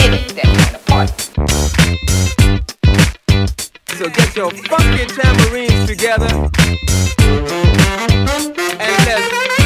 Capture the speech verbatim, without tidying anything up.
It's that kind of party. So get your funky tambourines together and let's